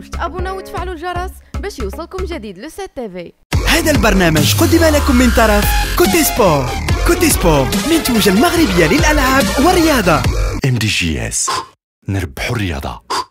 تنساوش تابوناو وتفعلوا الجرس باش يوصلكم جديد LE7TV. هذا البرنامج قدم لكم من طرف كوتي سبور منتوجة المغربية للألعاب والرياضة MDGS. نربحوا الرياضة.